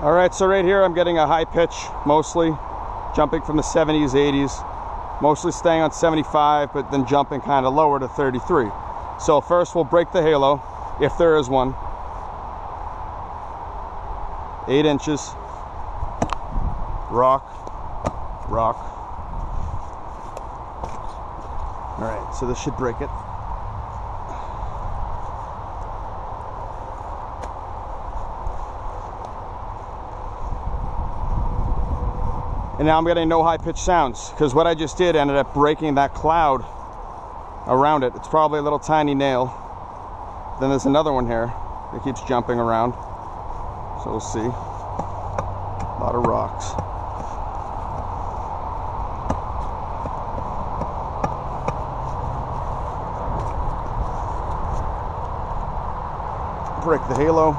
All right, so right here I'm getting a high pitch, mostly jumping from the 70s, 80s, mostly staying on 75, but then jumping kind of lower to 33. So first we'll break the halo, if there is one. 8 inches. Rock, rock. All right, so this should break it. And now I'm getting no high pitched sounds, because what I just did ended up breaking that cloud around it. It's probably a little tiny nail. Then there's another one here that keeps jumping around. So we'll see. A lot of rocks. Break the halo.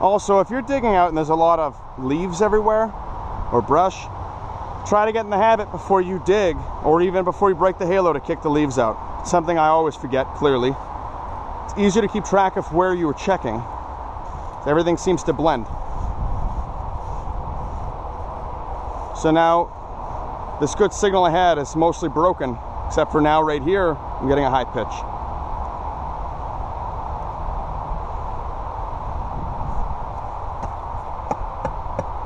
Also, if you're digging out and there's a lot of leaves everywhere or brush, try to get in the habit before you dig or even before you break the halo to kick the leaves out. Something I always forget, clearly. It's easier to keep track of where you were checking. Everything seems to blend. So now, this good signal I had is mostly broken, except for now right here, I'm getting a high pitch.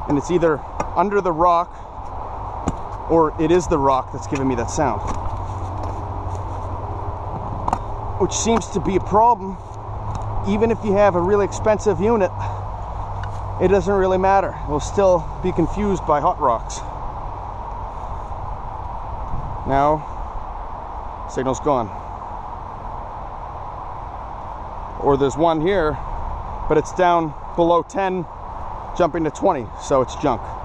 And it's either under the rock or it is the rock that's giving me that sound, which seems to be a problem. Even if you have a really expensive unit, it doesn't really matter. We'll still be confused by hot rocks. Now, signal's gone. Or there's one here, but it's down below 10, jumping to 20, so it's junk.